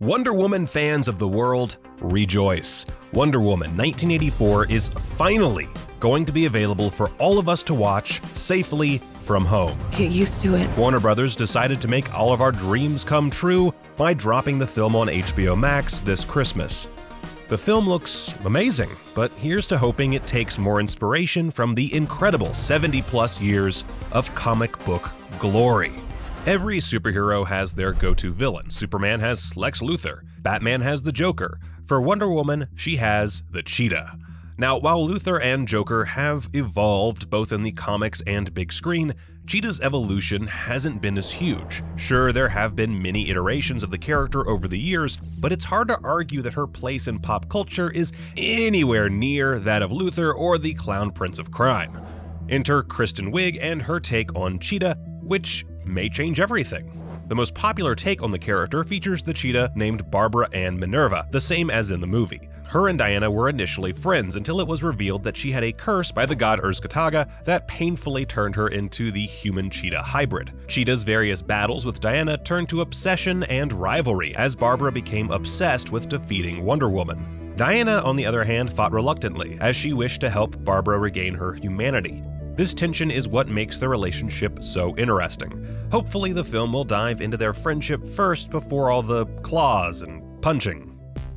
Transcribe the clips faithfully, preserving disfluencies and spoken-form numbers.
Wonder Woman fans of the world, rejoice. Wonder Woman nineteen eighty-four is finally going to be available for all of us to watch safely from home. Get used to it. Warner Brothers decided to make all of our dreams come true by dropping the film on H B O Max this Christmas. The film looks amazing, but here's to hoping it takes more inspiration from the incredible seventy plus years of comic book glory. Every superhero has their go-to villain. Superman has Lex Luthor, Batman has the Joker. For Wonder Woman, she has the Cheetah. Now, while Luthor and Joker have evolved both in the comics and big screen, Cheetah's evolution hasn't been as huge. Sure, there have been many iterations of the character over the years, but it's hard to argue that her place in pop culture is anywhere near that of Luthor or the Clown Prince of Crime. Enter Kristen Wiig and her take on Cheetah, which may change everything. The most popular take on the character features the cheetah named Barbara Ann Minerva, the same as in the movie. Her and Diana were initially friends until it was revealed that she had a curse by the god Urskataga that painfully turned her into the human-cheetah hybrid. Cheetah's various battles with Diana turned to obsession and rivalry as Barbara became obsessed with defeating Wonder Woman. Diana, on the other hand, fought reluctantly as she wished to help Barbara regain her humanity. This tension is what makes the relationship so interesting. Hopefully, the film will dive into their friendship first before all the claws and punching.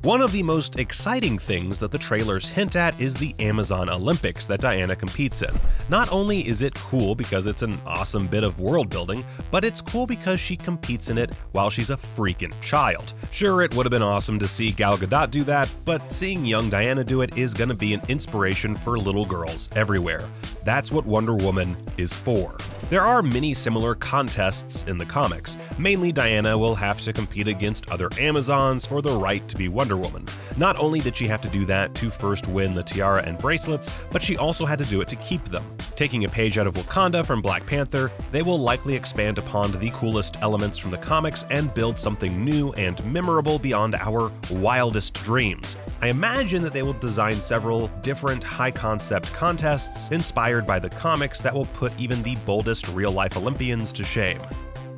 One of the most exciting things that the trailers hint at is the Amazon Olympics that Diana competes in. Not only is it cool because it's an awesome bit of world building, but it's cool because she competes in it while she's a freaking child. Sure, it would have been awesome to see Gal Gadot do that, but seeing young Diana do it is going to be an inspiration for little girls everywhere. That's what Wonder Woman is for. There are many similar contests in the comics. Mainly, Diana will have to compete against other Amazons for the right to be Wonder Woman. Not only did she have to do that to first win the tiara and bracelets, but she also had to do it to keep them. Taking a page out of Wakanda from Black Panther, they will likely expand upon the coolest elements from the comics and build something new and memorable beyond our wildest dreams. I imagine that they will design several different high-concept contests inspired by the comics that will put even the boldest real-life Olympians to shame.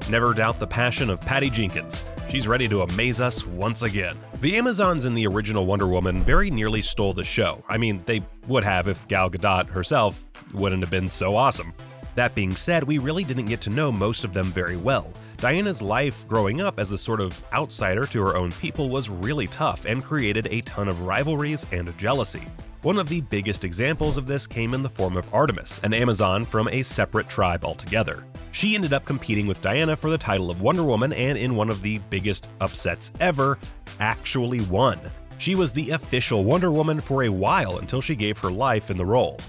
Never doubt the passion of Patty Jenkins. She's ready to amaze us once again. The Amazons in the original Wonder Woman very nearly stole the show. I mean, they would have if Gal Gadot herself wouldn't have been so awesome. That being said, we really didn't get to know most of them very well. Diana's life growing up as a sort of outsider to her own people was really tough and created a ton of rivalries and jealousy. One of the biggest examples of this came in the form of Artemis, an Amazon from a separate tribe altogether. She ended up competing with Diana for the title of Wonder Woman and, in one of the biggest upsets ever, actually won. She was the official Wonder Woman for a while until she gave her life in the role.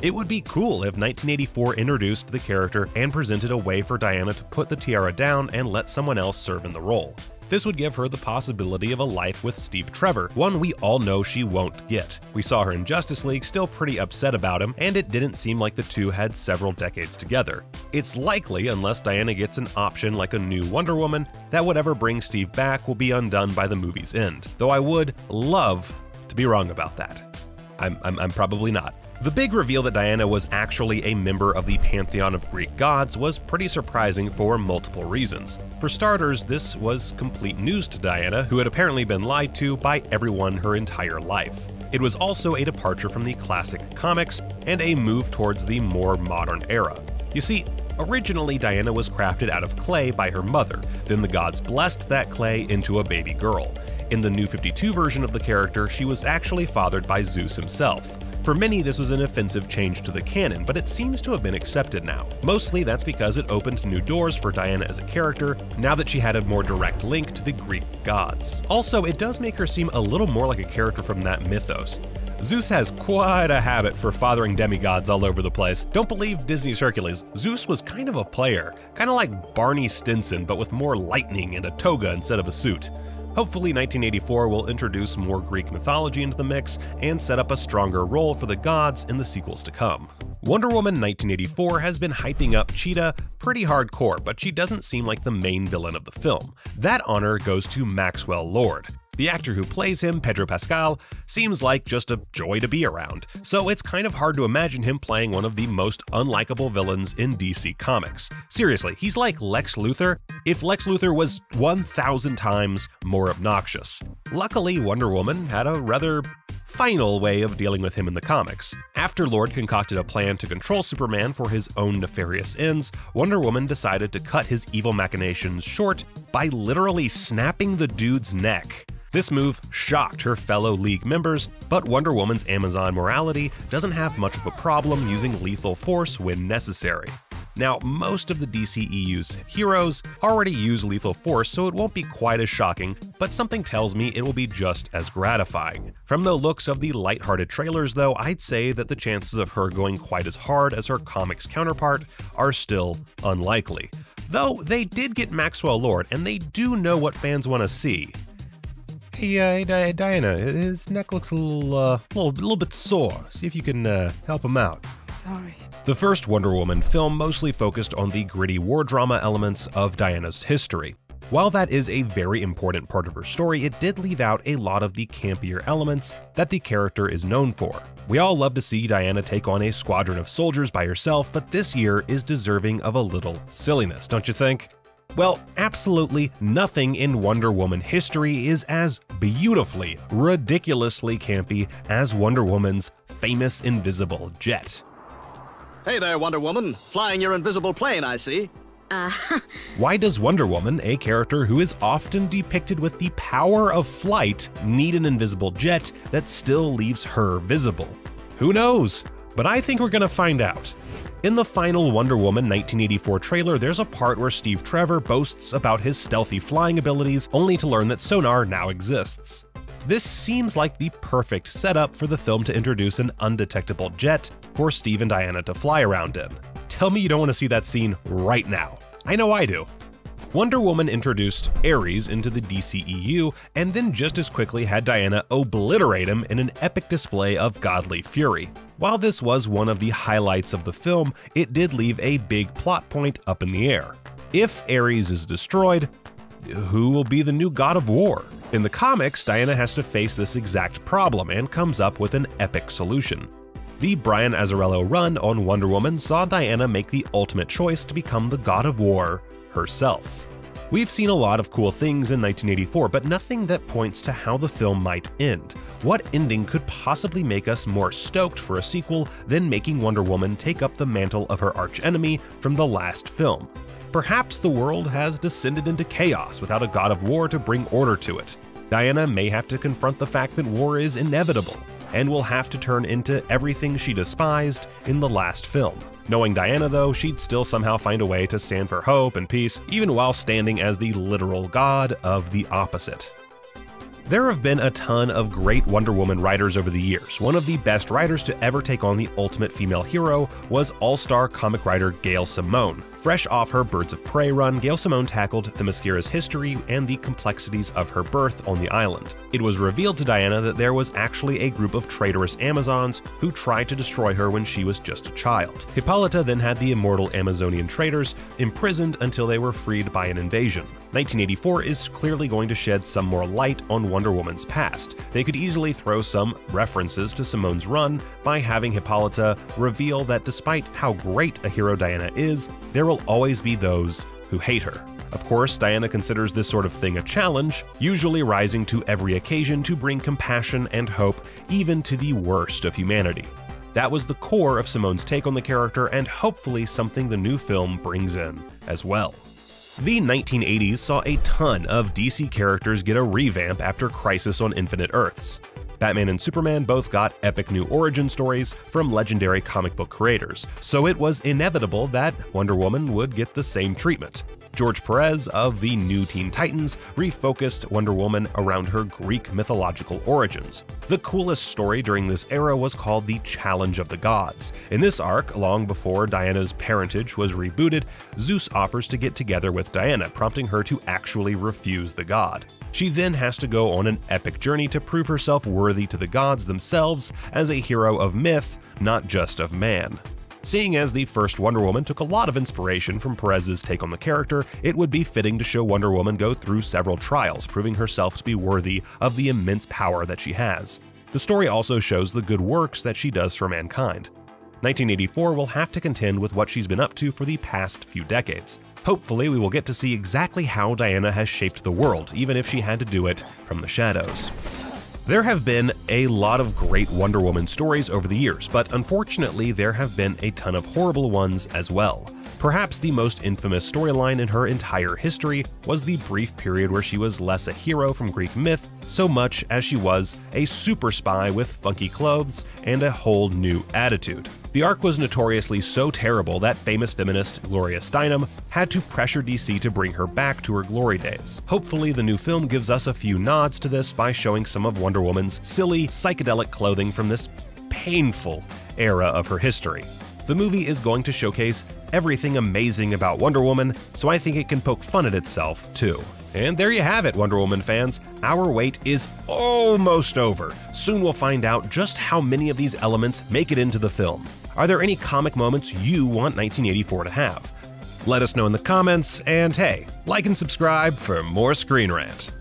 It would be cool if nineteen eighty-four introduced the character and presented a way for Diana to put the tiara down and let someone else serve in the role. This would give her the possibility of a life with Steve Trevor, one we all know she won't get. We saw her in Justice League still pretty upset about him, and it didn't seem like the two had several decades together. It's likely, unless Diana gets an option like a new Wonder Woman, that whatever brings Steve back will be undone by the movie's end, though I would love to be wrong about that. I'm, I'm, I'm probably not. The big reveal that Diana was actually a member of the pantheon of Greek gods was pretty surprising for multiple reasons. For starters, this was complete news to Diana, who had apparently been lied to by everyone her entire life. It was also a departure from the classic comics and a move towards the more modern era. You see, originally Diana was crafted out of clay by her mother, then the gods blessed that clay into a baby girl. In the New fifty-two version of the character, she was actually fathered by Zeus himself. For many, this was an offensive change to the canon, but it seems to have been accepted now. Mostly that's because it opened new doors for Diana as a character, now that she had a more direct link to the Greek gods. Also, it does make her seem a little more like a character from that mythos. Zeus has quite a habit for fathering demigods all over the place. Don't believe Disney's Hercules, Zeus was kind of a player, kind of like Barney Stinson, but with more lightning and a toga instead of a suit. Hopefully, nineteen eighty-four will introduce more Greek mythology into the mix and set up a stronger role for the gods in the sequels to come. Wonder Woman nineteen eighty-four has been hyping up Cheetah pretty hardcore, but she doesn't seem like the main villain of the film. That honor goes to Maxwell Lord. The actor who plays him, Pedro Pascal, seems like just a joy to be around, so it's kind of hard to imagine him playing one of the most unlikable villains in D C Comics. Seriously, he's like Lex Luthor if Lex Luthor was one thousand times more obnoxious. Luckily, Wonder Woman had a rather final way of dealing with him in the comics. After Lord concocted a plan to control Superman for his own nefarious ends, Wonder Woman decided to cut his evil machinations short by literally snapping the dude's neck. This move shocked her fellow League members, but Wonder Woman's Amazon morality doesn't have much of a problem using lethal force when necessary. Now, most of the D C E U's heroes already use lethal force, so it won't be quite as shocking, but something tells me it will be just as gratifying. From the looks of the lighthearted trailers, though, I'd say that the chances of her going quite as hard as her comics counterpart are still unlikely. Though, they did get Maxwell Lord, and they do know what fans want to see. Hey, uh, Di- Diana, his neck looks a little, uh, little, little bit sore. See if you can uh, help him out. Sorry. The first Wonder Woman film mostly focused on the gritty war drama elements of Diana's history. While that is a very important part of her story, it did leave out a lot of the campier elements that the character is known for. We all love to see Diana take on a squadron of soldiers by herself, but this year is deserving of a little silliness, don't you think? Well, absolutely nothing in Wonder Woman history is as beautifully, ridiculously campy as Wonder Woman's famous invisible jet. Hey there, Wonder Woman. Flying your invisible plane, I see. Uh-huh. Why does Wonder Woman, a character who is often depicted with the power of flight, need an invisible jet that still leaves her visible? Who knows? But I think we're gonna find out. In the final Wonder Woman nineteen eighty-four trailer, there's a part where Steve Trevor boasts about his stealthy flying abilities, only to learn that sonar now exists. This seems like the perfect setup for the film to introduce an undetectable jet for Steve and Diana to fly around in. Tell me you don't want to see that scene right now. I know I do. Wonder Woman introduced Ares into the D C E U and then just as quickly had Diana obliterate him in an epic display of godly fury. While this was one of the highlights of the film, it did leave a big plot point up in the air. If Ares is destroyed, who will be the new god of war? In the comics, Diana has to face this exact problem and comes up with an epic solution. The Brian Azzarello run on Wonder Woman saw Diana make the ultimate choice to become the god of war herself. We've seen a lot of cool things in nineteen eighty-four, but nothing that points to how the film might end. What ending could possibly make us more stoked for a sequel than making Wonder Woman take up the mantle of her archenemy from the last film? Perhaps the world has descended into chaos without a god of war to bring order to it. Diana may have to confront the fact that war is inevitable, and will have to turn into everything she despised in the last film. Knowing Diana, though, she'd still somehow find a way to stand for hope and peace, even while standing as the literal god of the opposite. There have been a ton of great Wonder Woman writers over the years. One of the best writers to ever take on the ultimate female hero was all-star comic writer Gail Simone. Fresh off her Birds of Prey run, Gail Simone tackled Themyscira's history and the complexities of her birth on the island. It was revealed to Diana that there was actually a group of traitorous Amazons who tried to destroy her when she was just a child. Hippolyta then had the immortal Amazonian traitors imprisoned until they were freed by an invasion. nineteen eighty-four is clearly going to shed some more light on Wonder Woman's past. They could easily throw some references to Simone's run by having Hippolyta reveal that despite how great a hero Diana is, there will always be those who hate her. Of course, Diana considers this sort of thing a challenge, usually rising to every occasion to bring compassion and hope even to the worst of humanity. That was the core of Simone's take on the character and hopefully something the new film brings in as well. The nineteen eighties saw a ton of D C characters get a revamp after Crisis on Infinite Earths. Batman and Superman both got epic new origin stories from legendary comic book creators, so it was inevitable that Wonder Woman would get the same treatment. George Perez of the New Teen Titans refocused Wonder Woman around her Greek mythological origins. The coolest story during this era was called The Challenge of the Gods. In this arc, long before Diana's parentage was rebooted, Zeus offers to get together with Diana, prompting her to actually refuse the god. She then has to go on an epic journey to prove herself worthy to the gods themselves as a hero of myth, not just of man. Seeing as the first Wonder Woman took a lot of inspiration from Perez's take on the character, it would be fitting to show Wonder Woman go through several trials, proving herself to be worthy of the immense power that she has. The story also shows the good works that she does for mankind. nineteen eighty-four will have to contend with what she's been up to for the past few decades. Hopefully, we will get to see exactly how Diana has shaped the world, even if she had to do it from the shadows. There have been a lot of great Wonder Woman stories over the years, but unfortunately, there have been a ton of horrible ones as well. Perhaps the most infamous storyline in her entire history was the brief period where she was less a hero from Greek myth so much as she was a super spy with funky clothes and a whole new attitude. The arc was notoriously so terrible that famous feminist Gloria Steinem had to pressure D C to bring her back to her glory days. Hopefully, the new film gives us a few nods to this by showing some of Wonder Woman's silly, psychedelic clothing from this painful era of her history. The movie is going to showcase everything amazing about Wonder Woman, so I think it can poke fun at itself, too. And there you have it, Wonder Woman fans. Our wait is almost over. Soon we'll find out just how many of these elements make it into the film. Are there any comic moments you want nineteen eighty-four to have? Let us know in the comments, and hey, like and subscribe for more Screen Rant.